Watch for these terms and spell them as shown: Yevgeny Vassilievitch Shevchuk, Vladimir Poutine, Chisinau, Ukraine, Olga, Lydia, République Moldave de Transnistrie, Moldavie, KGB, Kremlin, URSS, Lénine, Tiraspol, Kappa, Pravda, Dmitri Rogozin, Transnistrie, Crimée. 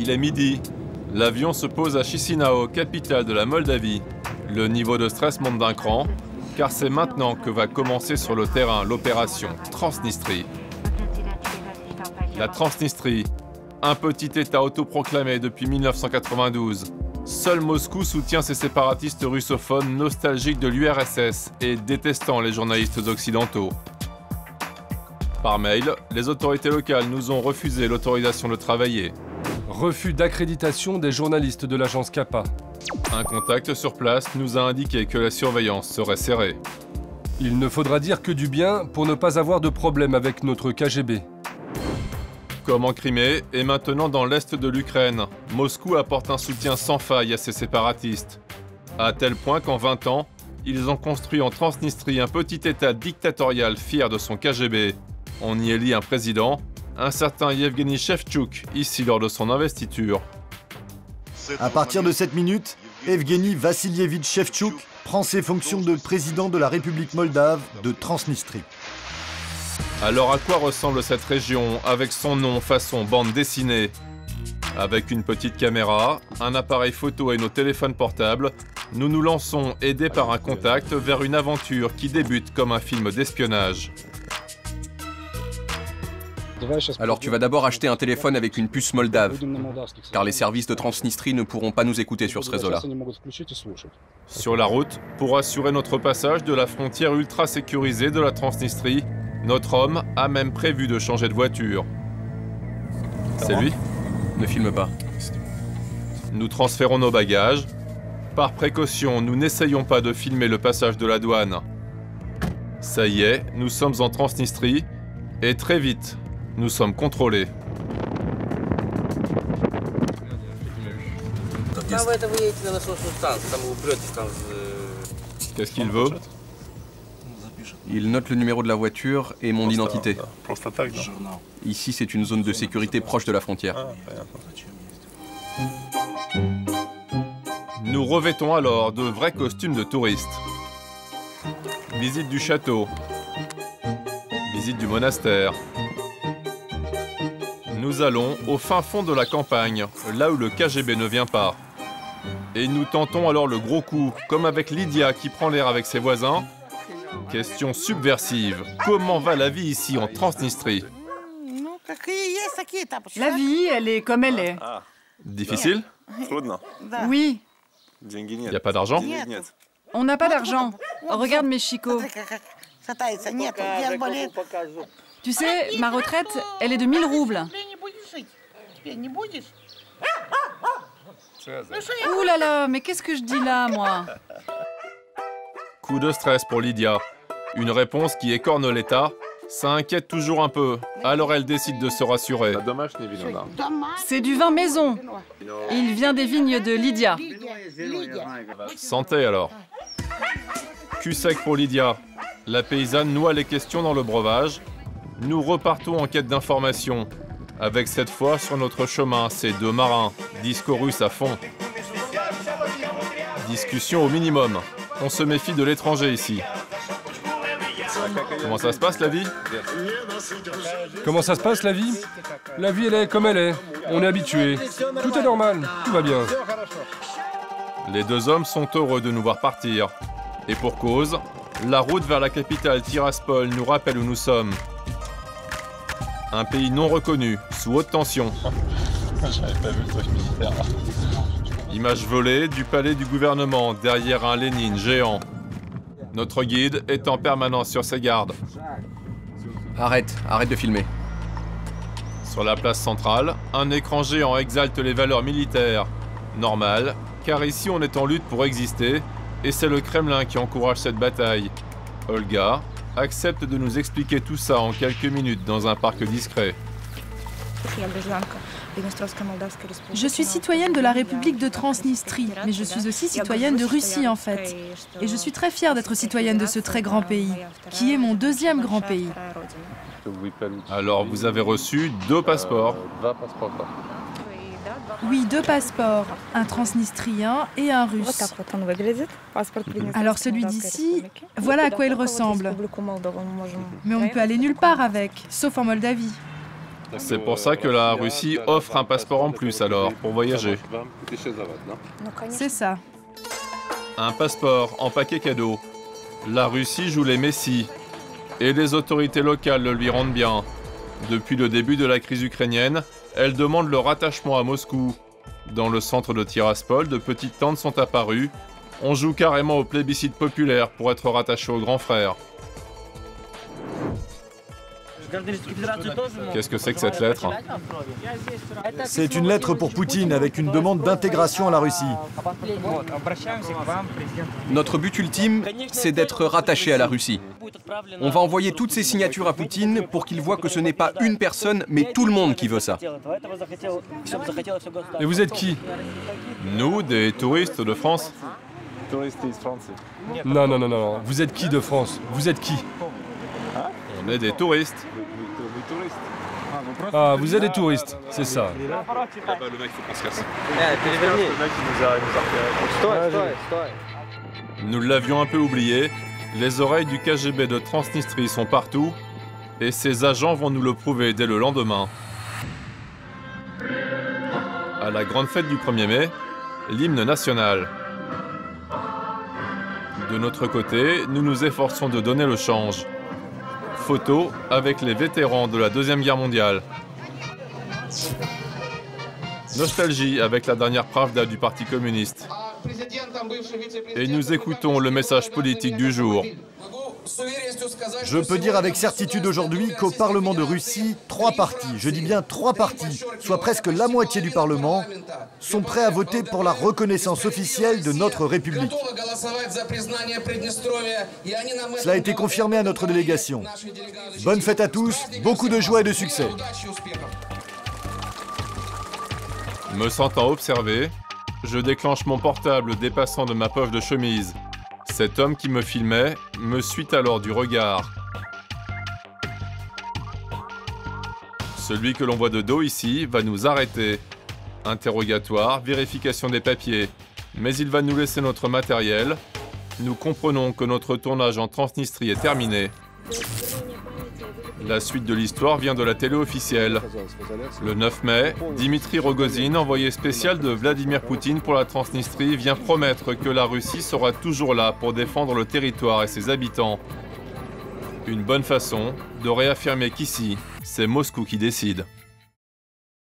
Il est midi. L'avion se pose à Chisinau, capitale de la Moldavie. Le niveau de stress monte d'un cran, car c'est maintenant que va commencer sur le terrain l'opération Transnistrie. La Transnistrie, un petit État autoproclamé depuis 1992. Seul Moscou soutient ces séparatistes russophones nostalgiques de l'URSS et détestant les journalistes occidentaux. Par mail, les autorités locales nous ont refusé l'autorisation de travailler. Refus d'accréditation des journalistes de l'agence Kappa. Un contact sur place nous a indiqué que la surveillance serait serrée. Il ne faudra dire que du bien pour ne pas avoir de problème avec notre KGB. Comme en Crimée et maintenant dans l'est de l'Ukraine, Moscou apporte un soutien sans faille à ces séparatistes. À tel point qu'en 20 ans, ils ont construit en Transnistrie un petit État dictatorial fier de son KGB. On y élit un président, un certain Yevgeny Shevchuk, ici lors de son investiture. À partir de cette minute, Yevgeny Vassilievitch Shevchuk prend ses fonctions de président de la République Moldave de Transnistrie. Alors à quoi ressemble cette région avec son nom façon bande dessinée? Avec une petite caméra, un appareil photo et nos téléphones portables, nous nous lançons, aidés par un contact, vers une aventure qui débute comme un film d'espionnage. Alors tu vas d'abord acheter un téléphone avec une puce moldave, car les services de Transnistrie ne pourront pas nous écouter sur ce réseau-là. Sur la route, pour assurer notre passage de la frontière ultra sécurisée de la Transnistrie, notre homme a même prévu de changer de voiture. C'est lui? Ne filme pas. Nous transférons nos bagages. Par précaution, nous n'essayons pas de filmer le passage de la douane. Ça y est, nous sommes en Transnistrie, et très vite, nous sommes contrôlés. Qu'est-ce qu'il veut? Il note le numéro de la voiture et mon identité. Ici, c'est une zone de sécurité proche de la frontière. Nous revêtons alors de vrais costumes de touristes. Visite du château. Visite du monastère. Nous allons au fin fond de la campagne, là où le KGB ne vient pas. Et nous tentons alors le gros coup, comme avec Lydia qui prend l'air avec ses voisins. Question subversive. Comment va la vie ici en Transnistrie? La vie, elle est comme elle est. Difficile? Oui. Il n'y a pas d'argent? On n'a pas d'argent. Regarde mes chicots. Tu sais, ma retraite, elle est de 1000 roubles. Ouh là là, mais qu'est-ce que je dis là, moi? Coup de stress pour Lydia. Une réponse qui écorne l'État, ça inquiète toujours un peu. Alors elle décide de se rassurer. C'est du vin maison. Il vient des vignes de Lydia. Santé alors. Cul sec pour Lydia. La paysanne noie les questions dans le breuvage. Nous repartons en quête d'informations. Avec cette fois sur notre chemin, ces deux marins. Disco russe à fond. Discussion au minimum. On se méfie de l'étranger ici. Comment ça se passe la vie? Comment ça se passe la vie? La vie elle est comme elle est. On est habitué. Tout est normal. Tout va bien. Les deux hommes sont heureux de nous voir partir. Et pour cause, la route vers la capitale Tiraspol nous rappelle où nous sommes. Un pays non reconnu, sous haute tension. J'avais pas vu le truc militaire. Image volée du palais du gouvernement, derrière un Lénine géant. Notre guide est en permanence sur ses gardes. Arrête de filmer. Sur la place centrale, un écran géant exalte les valeurs militaires. Normal, car ici on est en lutte pour exister, et c'est le Kremlin qui encourage cette bataille. Olga accepte de nous expliquer tout ça en quelques minutes dans un parc discret. Je suis citoyenne de la République de Transnistrie, mais je suis aussi citoyenne de Russie en fait. Et je suis très fière d'être citoyenne de ce très grand pays, qui est mon deuxième grand pays. Alors vous avez reçu 2 passeports. Oui, 2 passeports, un transnistrien et un russe. Alors celui d'ici, voilà à quoi il ressemble. Mais on ne peut aller nulle part avec, sauf en Moldavie. C'est pour ça que la Russie offre un passeport en plus alors, pour voyager. C'est ça. Un passeport en paquet cadeau. La Russie joue les messies. Et les autorités locales le lui rendent bien. Depuis le début de la crise ukrainienne, elle demande le rattachement à Moscou. Dans le centre de Tiraspol, de petites tentes sont apparues. On joue carrément au plébiscite populaire pour être rattaché au grand frère. Qu'est-ce que c'est que cette lettre? C'est une lettre pour Poutine avec une demande d'intégration à la Russie. Notre but ultime, c'est d'être rattaché à la Russie. On va envoyer toutes ces signatures à Poutine pour qu'il voit que ce n'est pas une personne, mais tout le monde qui veut ça. Et vous êtes qui? Nous, des touristes de France. Non, non, non, non. Vous êtes qui de France? Vous êtes qui? On est des touristes. Ah, vous êtes des touristes, c'est ça. Le mec, faut qu'on se casse. Nous l'avions un peu oublié, les oreilles du KGB de Transnistrie sont partout, et ses agents vont nous le prouver dès le lendemain. À la grande fête du 1er mai, l'hymne national. De notre côté, nous nous efforçons de donner le change. Photo avec les vétérans de la Deuxième Guerre mondiale. Nostalgie avec la dernière Pravda du Parti communiste. Et nous écoutons le message politique du jour. Je peux dire avec certitude aujourd'hui qu'au Parlement de Russie, trois partis, je dis bien trois partis, soit presque la moitié du Parlement, sont prêts à voter pour la reconnaissance officielle de notre République. Cela a été confirmé à notre délégation. Bonne fête à tous, beaucoup de joie et de succès. Me sentant observé, je déclenche mon portable dépassant de ma poche de chemise. Cet homme qui me filmait me suit alors du regard. Celui que l'on voit de dos ici va nous arrêter. Interrogatoire, vérification des papiers. Mais il va nous laisser notre matériel. Nous comprenons que notre tournage en Transnistrie est terminé. La suite de l'histoire vient de la télé officielle. Le 9 mai, Dmitri Rogozin, envoyé spécial de Vladimir Poutine pour la Transnistrie, vient promettre que la Russie sera toujours là pour défendre le territoire et ses habitants. Une bonne façon de réaffirmer qu'ici, c'est Moscou qui décide.